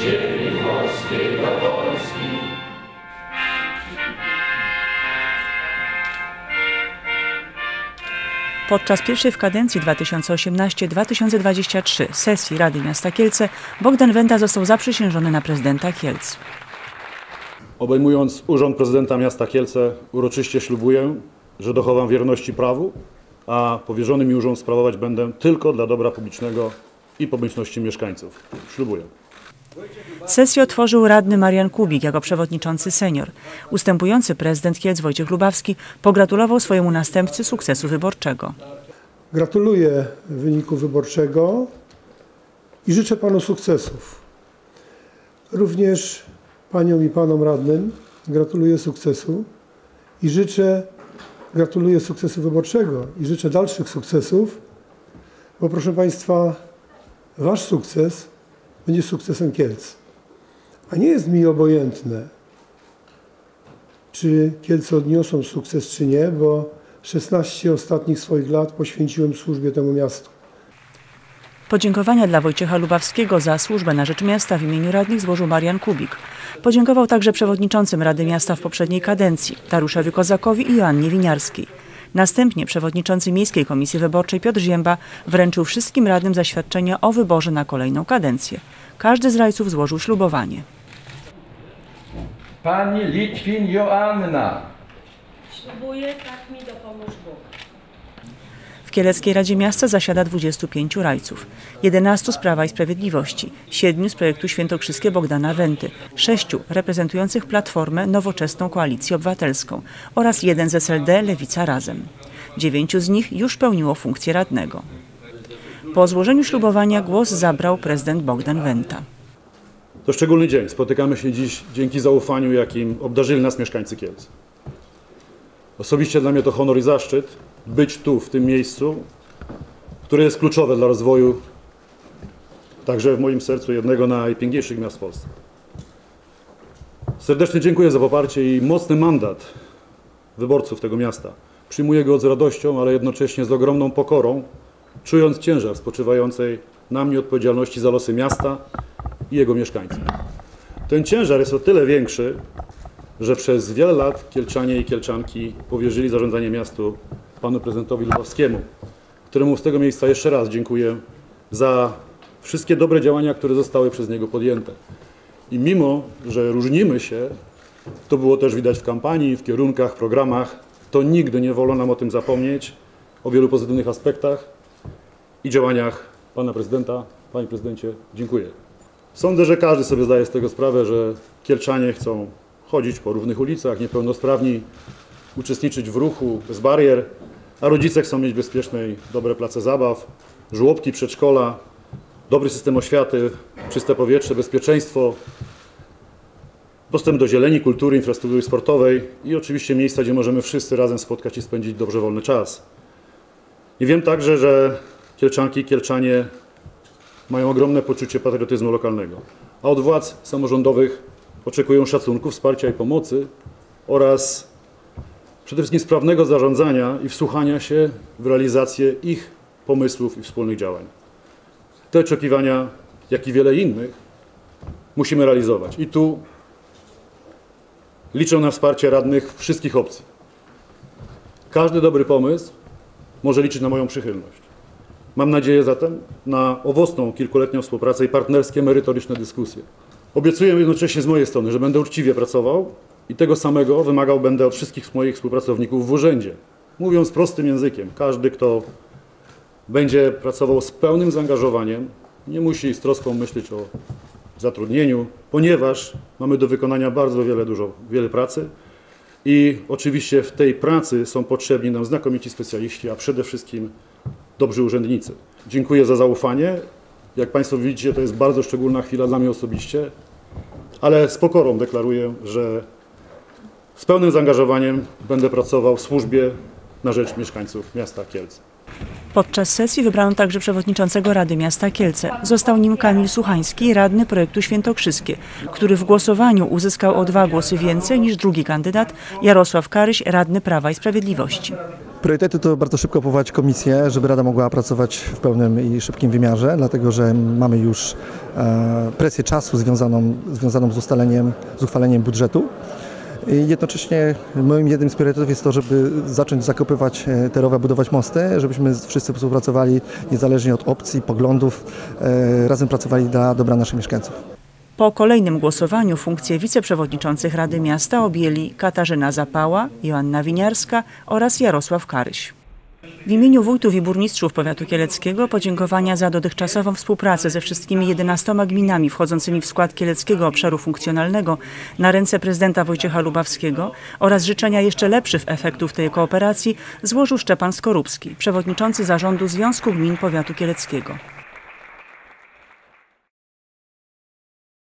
ziemi polskiej do Polski. Podczas pierwszej w kadencji 2018-2023 sesji Rady Miasta Kielce Bogdan Wenta został zaprzysiężony na prezydenta Kielc. Obejmując urząd prezydenta miasta Kielce uroczyście ślubuję, że dochowam wierności prawu, a powierzony mi urząd sprawować będę tylko dla dobra publicznego i pomyślności mieszkańców. Ślubuję. Sesję otworzył radny Marian Kubik jako przewodniczący senior. Ustępujący prezydent Kielc Wojciech Lubawski pogratulował swojemu następcy sukcesu wyborczego. Gratuluję wyniku wyborczego i życzę panu sukcesów. Również paniom i panom radnym gratuluję sukcesu i gratuluję sukcesu wyborczego i życzę dalszych sukcesów, bo proszę państwa, wasz sukces będzie sukcesem Kielc. A nie jest mi obojętne, czy Kielce odniosą sukces, czy nie, bo 16 ostatnich swoich lat poświęciłem służbie temu miastu. Podziękowania dla Wojciecha Lubawskiego za służbę na rzecz miasta w imieniu radnych złożył Marian Kubik. Podziękował także przewodniczącym Rady Miasta w poprzedniej kadencji Dariuszowi Kozakowi i Joannie Winiarskiej. Następnie przewodniczący Miejskiej Komisji Wyborczej Piotr Zięba wręczył wszystkim radnym zaświadczenia o wyborze na kolejną kadencję. Każdy z rajców złożył ślubowanie. Pani Litwin Joanna. Ślubuję, tak mi dopomóż Bóg. W Kieleckiej Radzie Miasta zasiada 25 rajców, 11 z Prawa i Sprawiedliwości, 7 z projektu Świętokrzyskie Bogdana Wenty, 6 reprezentujących Platformę Nowoczesną Koalicję Obywatelską oraz 1 z SLD Lewica Razem. 9 z nich już pełniło funkcję radnego. Po złożeniu ślubowania głos zabrał prezydent Bogdan Wenta. To szczególny dzień. Spotykamy się dziś dzięki zaufaniu, jakim obdarzyli nas mieszkańcy Kielc. Osobiście dla mnie to honor i zaszczyt być tu, w tym miejscu, które jest kluczowe dla rozwoju, także w moim sercu, jednego z najpiękniejszych miast w Polsce. Serdecznie dziękuję za poparcie i mocny mandat wyborców tego miasta. Przyjmuję go z radością, ale jednocześnie z ogromną pokorą, czując ciężar spoczywającej na mnie odpowiedzialności za losy miasta i jego mieszkańców. Ten ciężar jest o tyle większy, że przez wiele lat Kielczanie i Kielczanki powierzyli zarządzanie miastu panu prezydentowi Lubawskiemu, któremu z tego miejsca jeszcze raz dziękuję za wszystkie dobre działania, które zostały przez niego podjęte. I mimo że różnimy się, to było też widać w kampanii, w kierunkach, programach, to nigdy nie wolno nam o tym zapomnieć, o wielu pozytywnych aspektach i działaniach pana prezydenta. Panie prezydencie, dziękuję. Sądzę, że każdy sobie zdaje z tego sprawę, że Kielczanie chcą chodzić po równych ulicach, niepełnosprawni uczestniczyć w ruchu bez barier, a rodzice chcą mieć bezpieczne i dobre place zabaw, żłobki, przedszkola, dobry system oświaty, czyste powietrze, bezpieczeństwo, dostęp do zieleni, kultury, infrastruktury sportowej i oczywiście miejsca, gdzie możemy wszyscy razem spotkać i spędzić dobrze wolny czas. I wiem także, że Kielczanki i Kielczanie mają ogromne poczucie patriotyzmu lokalnego, a od władz samorządowych oczekują szacunku, wsparcia i pomocy oraz przede wszystkim sprawnego zarządzania i wsłuchania się w realizację ich pomysłów i wspólnych działań. Te oczekiwania, jak i wiele innych, musimy realizować. I tu liczę na wsparcie radnych wszystkich opcji. Każdy dobry pomysł może liczyć na moją przychylność. Mam nadzieję zatem na owocną kilkuletnią współpracę i partnerskie, merytoryczne dyskusje. Obiecuję jednocześnie z mojej strony, że będę uczciwie pracował i tego samego wymagał będę od wszystkich moich współpracowników w urzędzie. Mówiąc prostym językiem, każdy, kto będzie pracował z pełnym zaangażowaniem, nie musi z troską myśleć o zatrudnieniu, ponieważ mamy do wykonania bardzo wiele pracy i oczywiście w tej pracy są potrzebni nam znakomici specjaliści, a przede wszystkim dobrzy urzędnicy. Dziękuję za zaufanie. Jak państwo widzicie, to jest bardzo szczególna chwila dla mnie osobiście, ale z pokorą deklaruję, że z pełnym zaangażowaniem będę pracował w służbie na rzecz mieszkańców miasta Kielce. Podczas sesji wybrano także przewodniczącego Rady Miasta Kielce. Został nim Kamil Suchański, radny projektu Świętokrzyskie, który w głosowaniu uzyskał o 2 głosy więcej niż drugi kandydat Jarosław Karyś, radny Prawa i Sprawiedliwości. Priorytety to bardzo szybko powołać komisję, żeby Rada mogła pracować w pełnym i szybkim wymiarze, dlatego że mamy już presję czasu związaną z uchwaleniem budżetu. I jednocześnie moim jednym z priorytetów jest to, żeby zacząć zakopywać te rowy, budować mosty, żebyśmy wszyscy współpracowali niezależnie od opcji, poglądów, razem pracowali dla dobra naszych mieszkańców. Po kolejnym głosowaniu funkcje wiceprzewodniczących Rady Miasta objęli Katarzyna Zapała, Joanna Winiarska oraz Jarosław Karyś. W imieniu wójtów i burmistrzów powiatu kieleckiego podziękowania za dotychczasową współpracę ze wszystkimi 11 gminami wchodzącymi w skład Kieleckiego Obszaru Funkcjonalnego na ręce prezydenta Wojciecha Lubawskiego oraz życzenia jeszcze lepszych efektów tej kooperacji złożył Szczepan Skorupski, przewodniczący zarządu Związku Gmin Powiatu Kieleckiego.